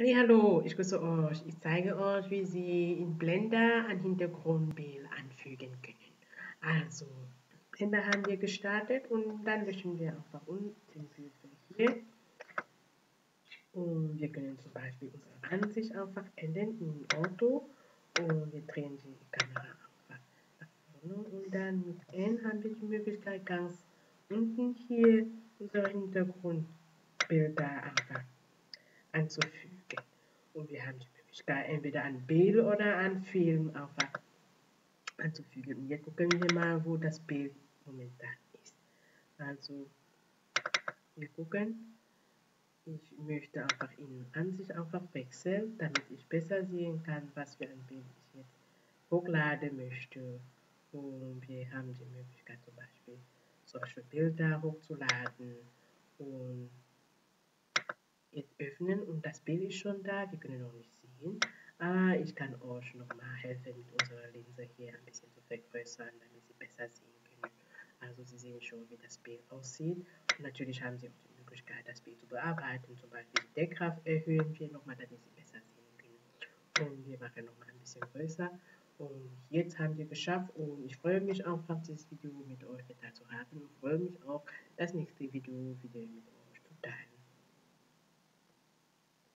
Hallihallo, ich grüße euch. Ich zeige euch, wie Sie in Blender ein Hintergrundbild anfügen können. Also, Blender haben wir gestartet und dann löschen wir einfach unten hier. Und wir können zum Beispiel unsere Ansicht einfach ändern in Auto und wir drehen die Kamera einfach nach vorne und dann mit N haben wir die Möglichkeit, ganz unten hier unsere Hintergrundbilder einfach anzufügen. Und wir haben die Möglichkeit, entweder an Bild oder an Film einfach anzufügen. Und jetzt gucken wir mal, wo das Bild momentan ist. Also, wir gucken. Ich möchte einfach in Ansicht einfach wechseln, damit ich besser sehen kann, was für ein Bild ich jetzt hochladen möchte. Und wir haben die Möglichkeit, zum Beispiel solche Bilder hochzuladen. Und jetzt öffnen und das Bild ist schon da, wir können noch nicht sehen. Aber ich kann euch nochmal helfen, mit unserer Linse hier ein bisschen zu vergrößern, damit sie besser sehen können. Also Sie sehen schon, wie das Bild aussieht. Und natürlich haben Sie auch die Möglichkeit, das Bild zu bearbeiten. Zum Beispiel die Deckkraft erhöhen wir nochmal, damit Sie besser sehen können. Und wir machen nochmal ein bisschen größer. Und jetzt haben wir geschafft und ich freue mich einfach, dieses Video mit euch geteilt zu haben. Und freue mich auch, das nächste Video wieder mit euch zu teilen.